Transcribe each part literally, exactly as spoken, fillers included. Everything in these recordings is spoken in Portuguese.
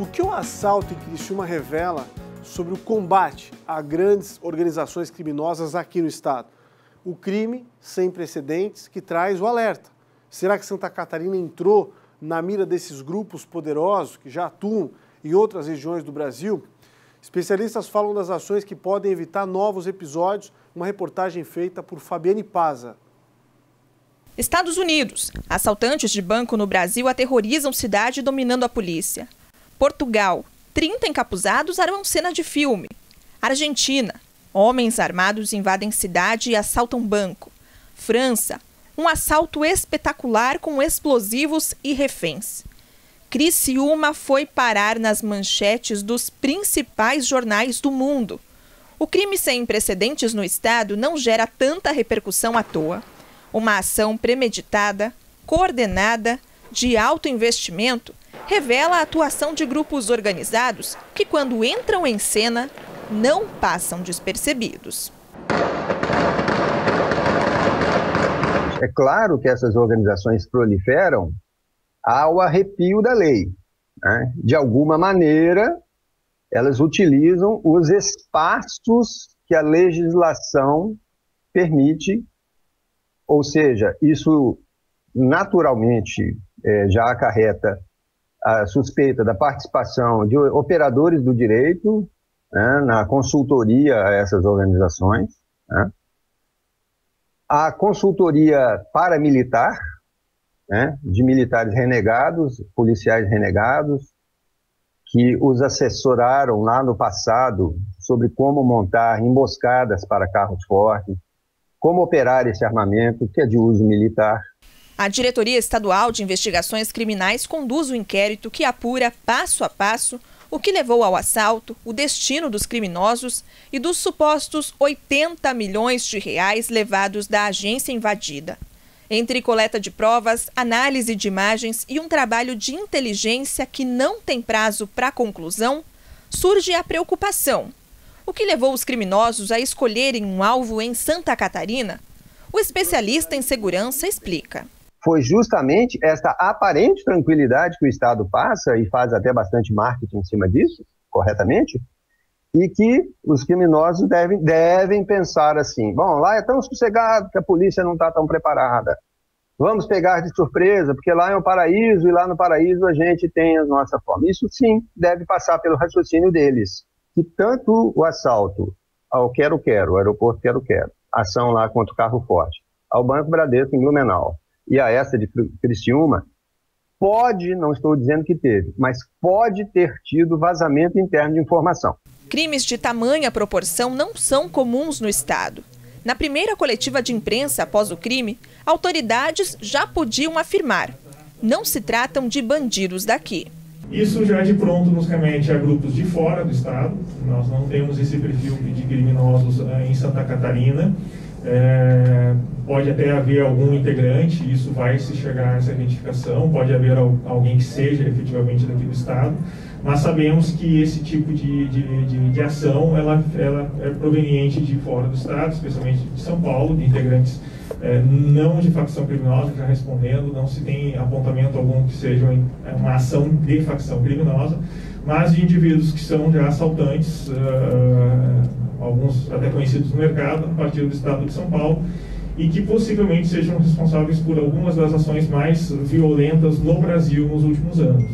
O que o assalto em Criciúma revela sobre o combate a grandes organizações criminosas aqui no estado? O crime sem precedentes que traz o alerta. Será que Santa Catarina entrou na mira desses grupos poderosos que já atuam em outras regiões do Brasil? Especialistas falam das ações que podem evitar novos episódios, uma reportagem feita por Fabiane Pazza. Estados Unidos. Assaltantes de banco no Brasil aterrorizam cidade dominando a polícia. Portugal. trinta encapuzados armam cena de filme. Argentina. Homens armados invadem cidade e assaltam banco. França. Um assalto espetacular com explosivos e reféns. Criciúma foi parar nas manchetes dos principais jornais do mundo. O crime sem precedentes no estado não gera tanta repercussão à toa. Uma ação premeditada, coordenada, de alto investimento, revela a atuação de grupos organizados que, quando entram em cena, não passam despercebidos. É claro que essas organizações proliferam ao arrepio da lei, né? De alguma maneira, elas utilizam os espaços que a legislação permite, ou seja, isso naturalmente é, já acarreta a suspeita da participação de operadores do direito, né, na consultoria a essas organizações, né, a consultoria paramilitar, né, de militares renegados, policiais renegados, que os assessoraram lá no passado sobre como montar emboscadas para carros fortes, como operar esse armamento que é de uso militar. A Diretoria Estadual de Investigações Criminais conduz o inquérito que apura passo a passo o que levou ao assalto, o destino dos criminosos e dos supostos oitenta milhões de reais levados da agência invadida. Entre coleta de provas, análise de imagens e um trabalho de inteligência que não tem prazo para conclusão, surge a preocupação. O que levou os criminosos a escolherem um alvo em Santa Catarina? O especialista em segurança explica. Foi justamente esta aparente tranquilidade que o Estado passa e faz até bastante marketing em cima disso, corretamente, e que os criminosos devem, devem pensar assim, bom, lá é tão sossegado que a polícia não está tão preparada, vamos pegar de surpresa, porque lá é um paraíso e lá no paraíso a gente tem a nossa forma. Isso sim deve passar pelo raciocínio deles, que tanto o assalto ao Quero Quero, o aeroporto Quero Quero, ação lá contra o carro forte, ao Banco Bradesco em Blumenau, e a essa de Criciúma, pode, não estou dizendo que teve, mas pode ter tido vazamento interno de informação. Crimes de tamanha proporção não são comuns no estado. Na primeira coletiva de imprensa após o crime, autoridades já podiam afirmar: não se tratam de bandidos daqui. Isso já de pronto nos remete a grupos de fora do estado. Nós não temos esse perfil de criminosos em Santa Catarina. É, pode até haver algum integrante, isso vai se chegar a essa identificação, pode haver alguém que seja efetivamente daqui do estado, mas sabemos que esse tipo de, de, de, de ação ela, ela é proveniente de fora do estado, especialmente de São Paulo, de integrantes é, não de facção criminosa, já respondendo, não se tem apontamento algum que seja uma ação de facção criminosa, mas de indivíduos que são já assaltantes, uh, alguns até conhecidos no mercado, a partir do estado de São Paulo, e que possivelmente sejam responsáveis por algumas das ações mais violentas no Brasil nos últimos anos.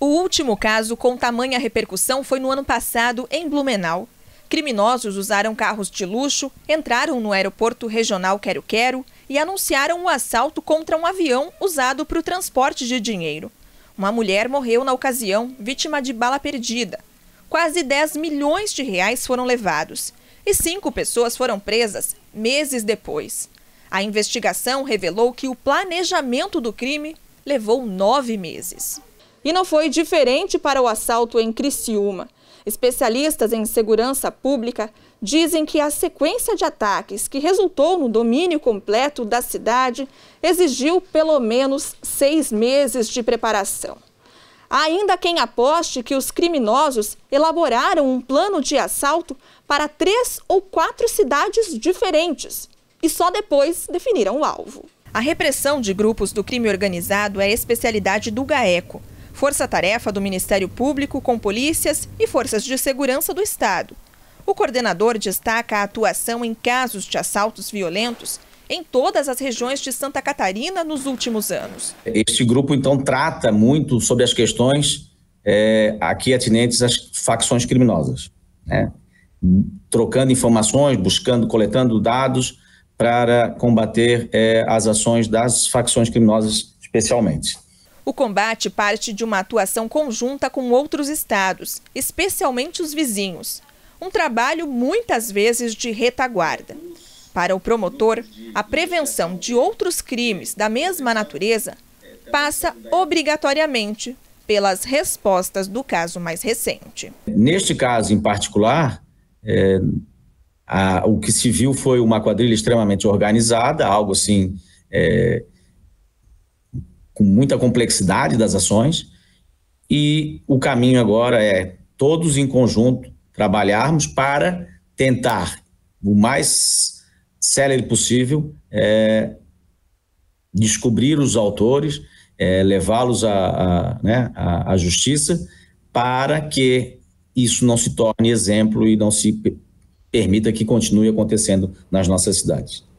O último caso com tamanha repercussão foi no ano passado em Blumenau. Criminosos usaram carros de luxo, entraram no aeroporto regional Quero Quero e anunciaram um assalto contra um avião usado para o transporte de dinheiro. Uma mulher morreu na ocasião, vítima de bala perdida. Quase dez milhões de reais foram levados e cinco pessoas foram presas meses depois. A investigação revelou que o planejamento do crime levou nove meses. E não foi diferente para o assalto em Criciúma. Especialistas em segurança pública dizem que a sequência de ataques que resultou no domínio completo da cidade exigiu pelo menos seis meses de preparação. Há ainda quem aposte que os criminosos elaboraram um plano de assalto para três ou quatro cidades diferentes e só depois definiram o alvo. A repressão de grupos do crime organizado é especialidade do GAECO. força-tarefa do Ministério Público com polícias e forças de segurança do Estado. O coordenador destaca a atuação em casos de assaltos violentos em todas as regiões de Santa Catarina nos últimos anos. Este grupo, então, trata muito sobre as questões é, aqui atinentes às facções criminosas, né? Trocando informações, buscando, coletando dados para combater é, as ações das facções criminosas especialmente. O combate parte de uma atuação conjunta com outros estados, especialmente os vizinhos. Um trabalho muitas vezes de retaguarda. Para o promotor, a prevenção de outros crimes da mesma natureza passa obrigatoriamente pelas respostas do caso mais recente. Neste caso em particular, é, a, o que se viu foi uma quadrilha extremamente organizada, algo assim, é, com muita complexidade das ações, e o caminho agora é todos em conjunto trabalharmos para tentar o mais célere possível é, descobrir os autores, é, levá-los à a, né, a, a justiça, para que isso não se torne exemplo e não se permita que continue acontecendo nas nossas cidades.